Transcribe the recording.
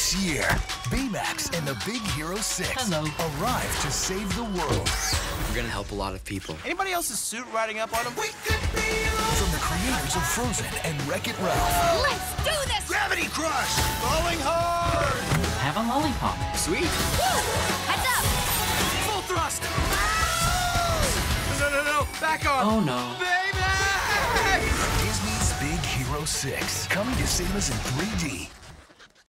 This year, Baymax and the Big Hero 6 arrive to save the world. We're gonna help a lot of people. Anybody else's suit riding up on them? We could be alone. From the creators of Frozen and Wreck-It Ralph. Let's do this! Gravity crush! Falling hard! Have a lollipop. Sweet. Woo! Heads up! Full thrust! Oh! No. Back on. Oh, no. Baymax! Disney's Big Hero 6, coming to save us in 3D.